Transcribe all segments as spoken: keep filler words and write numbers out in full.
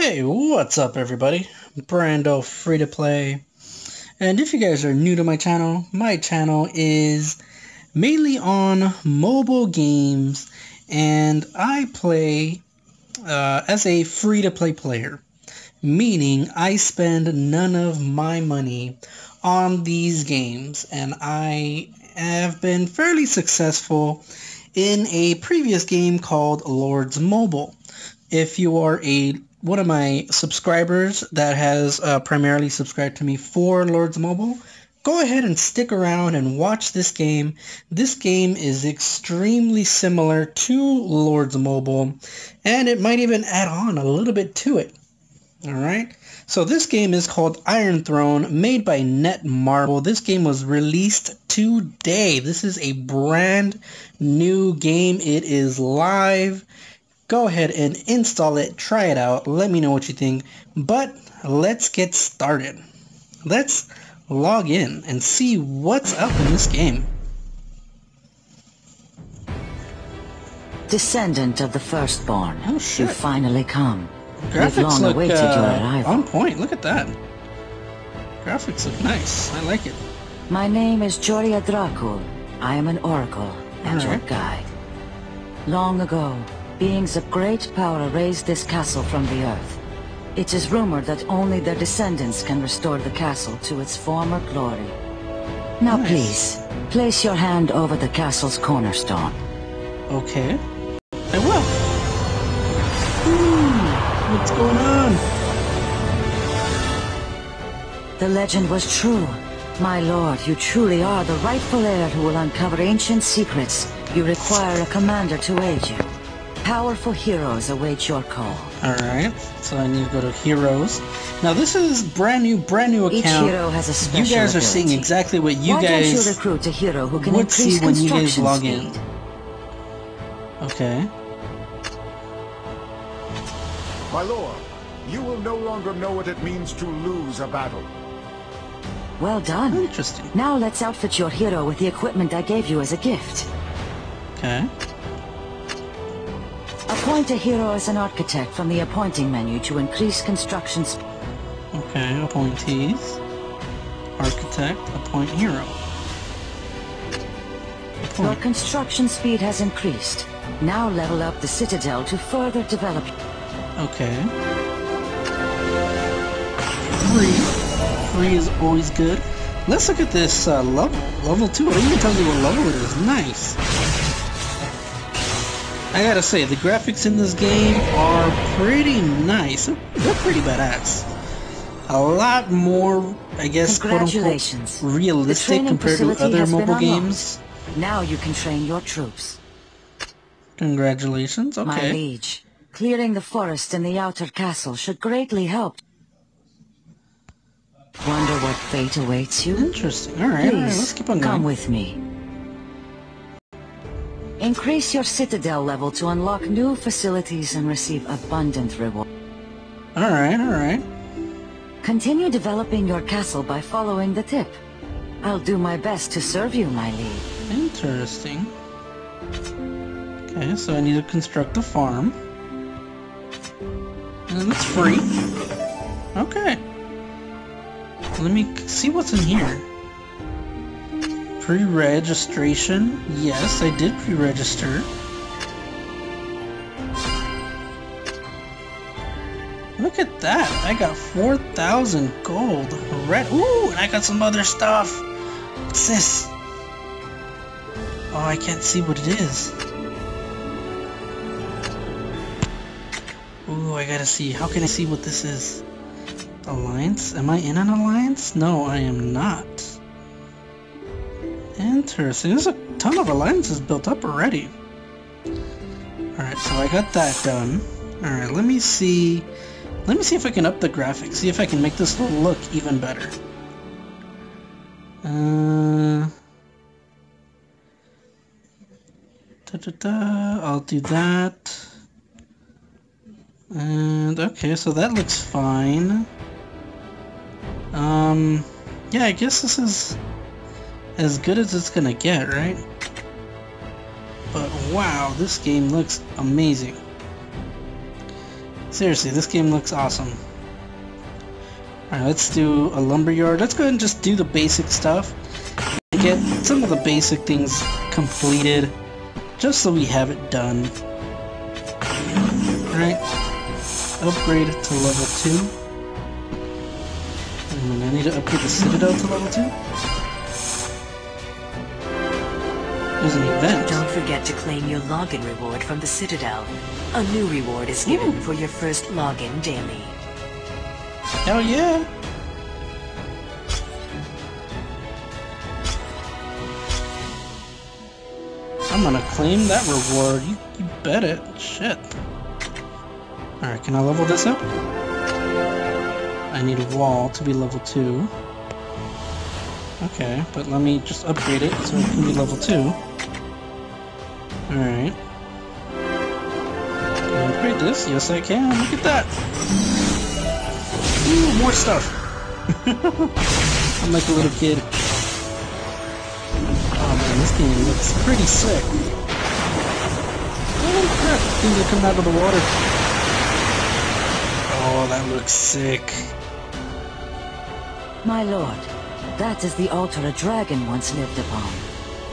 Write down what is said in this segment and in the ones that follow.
Hey, what's up everybody? Brando free to play. And if you guys are new to my channel, my channel is mainly on mobile games and I play uh, as a free to play player, meaning I spend none of my money on these games, and I have been fairly successful in a previous game called Lords Mobile. If you are a one of my subscribers that has uh, primarily subscribed to me for Lords Mobile, go ahead and stick around and watch this game. This game is extremely similar to Lords Mobile, and it might even add on a little bit to it. Alright, so this game is called Iron Throne, made by Netmarble. This game was released today. This is a brand new game. It is live. Go ahead and install it, try it out, let me know what you think, but let's get started. Let's log in and see what's up in this game. Descendant of the firstborn, oh, you finally come. Graphics long look awaited uh, your arrival. On point, look at that. Graphics look nice, I like it. My name is Joria Dracul. I am an oracle and right. your guide. Long ago, beings of great power raised this castle from the earth. It is rumored that only their descendants can restore the castle to its former glory. Now nice. Please, place your hand over the castle's cornerstone. Okay, I will. Ooh, what's going on? The legend was true. My lord, you truly are the rightful heir who will uncover ancient secrets. You require a commander to aid you. Powerful heroes await your call. Alright, so I need to go to heroes. Now this is brand new, brand new account. Each hero has a special you guys are ability. Seeing exactly what you Why guys don't you recruit a hero who can would see when you guys log speed. in. Okay. My lord, you will no longer know what it means to lose a battle. Well done. Interesting. Now let's outfit your hero with the equipment I gave you as a gift. Okay. Appoint a hero as an architect from the appointing menu to increase construction speed. Okay, appointees. Architect, appoint hero. Appoint. Your construction speed has increased. Now level up the citadel to further develop. Okay. Three. Three is always good. Let's look at this uh, level. Level two. It even tells you what level it is. Nice. I gotta say, the graphics in this game are pretty nice. They're pretty badass. A lot more, I guess, quote-unquote, realistic compared to other mobile games. Now you can train your troops. Congratulations, okay. My liege, clearing the forest in the outer castle should greatly help. Wonder what fate awaits you? Interesting, alright, all right, let's keep on going. Come with me. Increase your citadel level to unlock new facilities and receive abundant reward. Alright, alright. Continue developing your castle by following the tip. I'll do my best to serve you, my liege. Interesting. Okay, so I need to construct a farm. And it's free. Okay. Let me see what's in here. Pre-registration. Yes, I did pre-register. Look at that. I got four thousand gold. Red. Ooh, and I got some other stuff. What's this? Oh, I can't see what it is. Ooh, I gotta see. How can I see what this is? Alliance? Am I in an alliance? No, I am not. Interesting. There's a ton of alliances built up already. Alright, so I got that done. Alright, let me see. Let me see if I can up the graphics. See if I can make this look even better. Uh, da, da, da, I'll do that. And okay, so that looks fine. Um, yeah, I guess this is as good as it's gonna get, right? But wow, this game looks amazing. Seriously, this game looks awesome. Alright, let's do a lumberyard. Let's go ahead and just do the basic stuff. Get some of the basic things completed, just so we have it done. Alright, upgrade to level two. And I need to upgrade the Citadel to level two. There's an event. Don't forget to claim your login reward from the Citadel. A new reward is given Ooh. for your first login daily. Hell yeah! I'm gonna claim that reward. You, you bet it. Shit. Alright, can I level this up? I need a wall to be level two. Okay, but let me just upgrade it so it can be level two. Alright. Can I upgrade this? Yes I can. Look at that! Ooh, more stuff! I'm like a little kid. Oh man, this game looks pretty sick. Holy crap, things are coming out of the water. Oh, that looks sick. My lord, that is the altar a dragon once lived upon.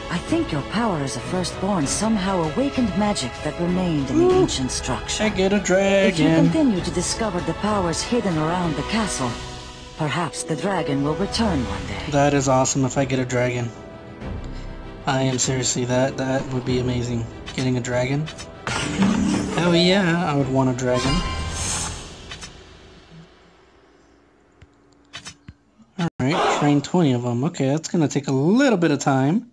I think your power as a firstborn somehow awakened magic that remained in Ooh, the ancient structure. I get a dragon. If you continue to discover the powers hidden around the castle, perhaps the dragon will return one day. That is awesome if I get a dragon. I am seriously, that, that would be amazing. Getting a dragon? Hell yeah, I would want a dragon. Train twenty of them. Okay, that's gonna take a little bit of time.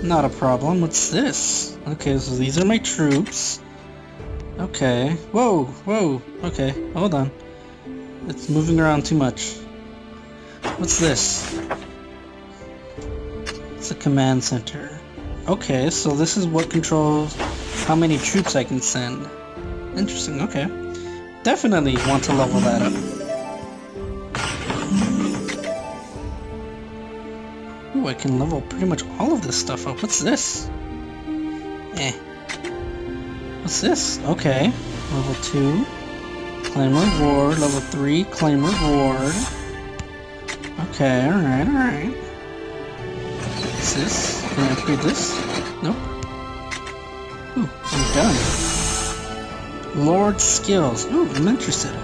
Not a problem. What's this? Okay, so these are my troops. Okay. Whoa, whoa. Okay, hold on. It's moving around too much. What's this? It's a command center. Okay, so this is what controls how many troops I can send. Interesting, okay. Definitely want to level that up. Ooh, I can level pretty much all of this stuff up. What's this? Eh. What's this? Okay. Level two. Claim reward. Level three. Claim reward. Okay, alright, alright. What's this? Can I upgrade this? Nope. Ooh, I'm done. Lord skills. Ooh, I'm interested.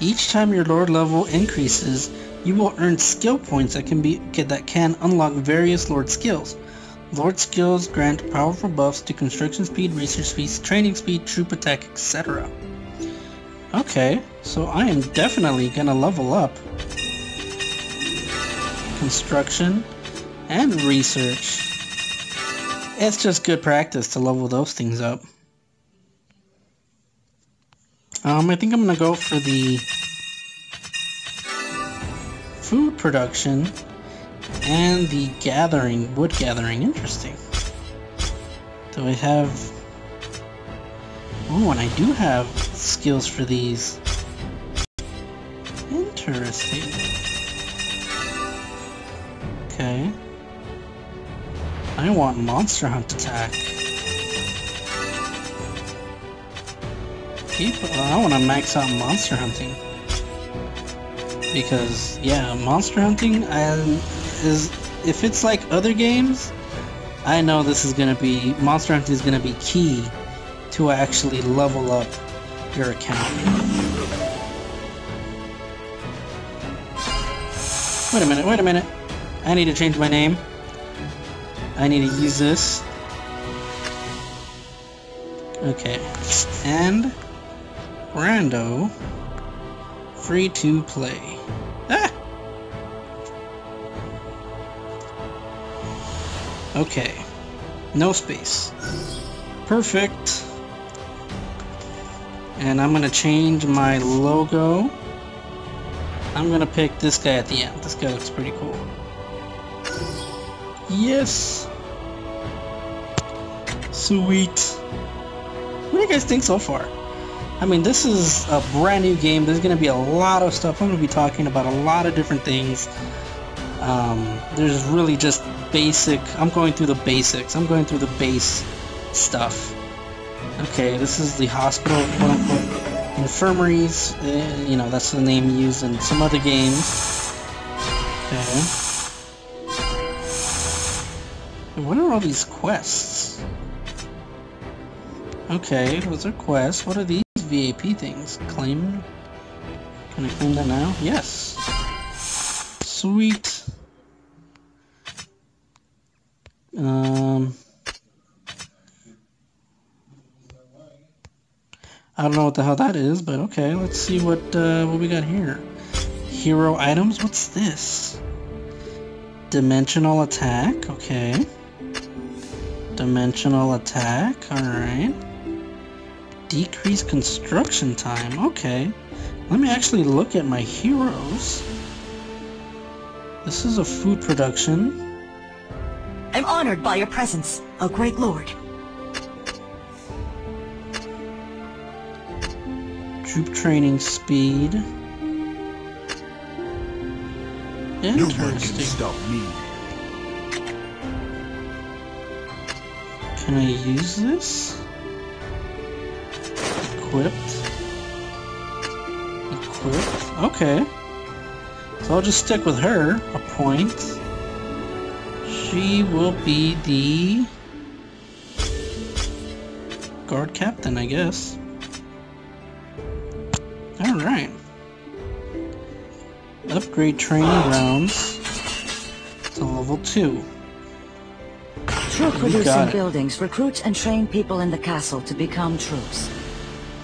Each time your lord level increases, you will earn skill points that can be that can unlock various Lord skills. Lord skills grant powerful buffs to construction speed, research speed, training speed, troop attack, et cetera. Okay, so I am definitely gonna level up construction and research. It's just good practice to level those things up. Um, I think I'm gonna go for the food production and the gathering, wood gathering. Interesting. So I have, oh, and I do have skills for these. Interesting. Okay, I want monster hunt attack. Keep, I want to max out monster hunting. Because, yeah, monster hunting and is, if it's like other games, I know this is going to be, monster hunting is going to be key to actually level up your account. Wait a minute, wait a minute. I need to change my name. I need to use this. Okay. And Brando free to play. Okay, no space. Perfect. And I'm gonna change my logo. I'm gonna pick this guy at the end. This guy looks pretty cool. Yes! Sweet! What do you guys think so far? I mean, this is a brand new game. There's gonna be a lot of stuff. I'm gonna be talking about a lot of different things. Um, there's really just basic, I'm going through the basics, I'm going through the base stuff. Okay, this is the hospital, quote unquote, infirmaries, uh, you know, that's the name used in some other games. Okay. What are all these quests? Okay, those are quests. What are these V A P things? Claim? Can I claim that now? Yes! Sweet! Um... I don't know what the hell that is, but okay, let's see what uh, what we got here. Hero items? What's this? Dimensional attack? Okay. Dimensional attack, alright. Decrease construction time, okay. Let me actually look at my heroes. This is a food production. I'm honored by your presence, O great lord. Troop training speed. Interesting. No one can stop me. Can I use this? Equipped. Equipped. Okay. So I'll just stick with her. A point. She will be the guard captain, I guess. Alright. Upgrade training rounds to level two. Troop producing buildings recruit and train people in the castle to become troops.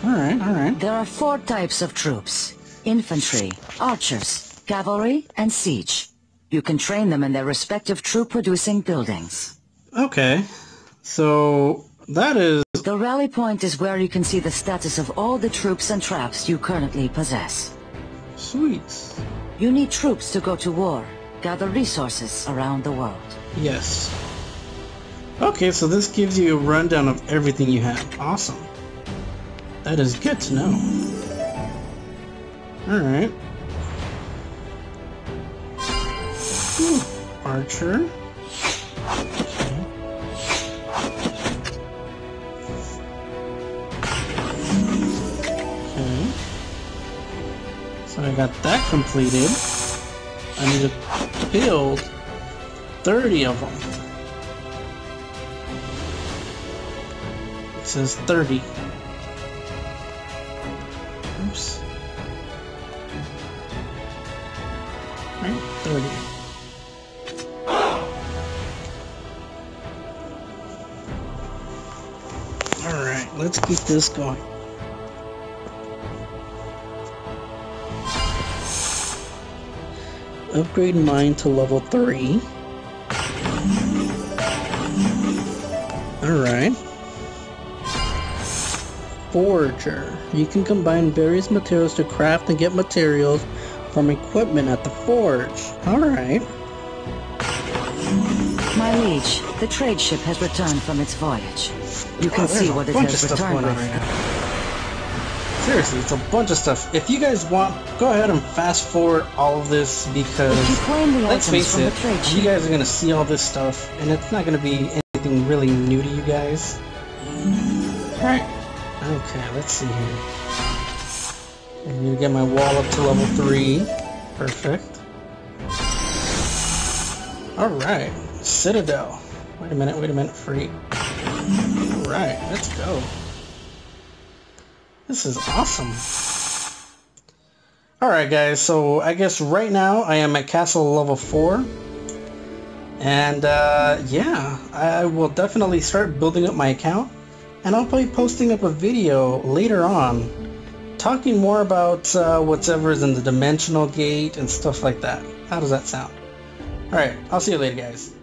Alright, alright. There are four types of troops. Infantry, archers, cavalry, and siege. You can train them in their respective troop producing buildings. Okay. So, that is... The rally point is where you can see the status of all the troops and traps you currently possess. Sweet. You need troops to go to war, gather resources around the world. Yes. Okay, so this gives you a rundown of everything you have. Awesome. That is good to know. Alright. Archer. So I got that completed. I need to build thirty of them. It says thirty. Oops. Right, thirty. Alright, let's keep this going. Upgrade mine to level three. Alright. Forger. You can combine various materials to craft and get materials from equipment at the forge. Alright. My liege, the trade ship has returned from its voyage. You can oh, see what it has returned with. Seriously, it's a bunch of stuff. If you guys want, go ahead and fast forward all of this because, let's face it, you guys are going to see all this stuff and it's not going to be anything really new to you guys. Alright. Okay, let's see here. I'm going to get my wall up to level three. Perfect. Alright. Citadel. Wait a minute, wait a minute. Free. Alright, let's go. This is awesome. Alright guys, so I guess right now I am at castle level four. And uh, yeah, I will definitely start building up my account. And I'll be posting up a video later on talking more about uh, whatever is in the dimensional gate and stuff like that. How does that sound? Alright, I'll see you later guys.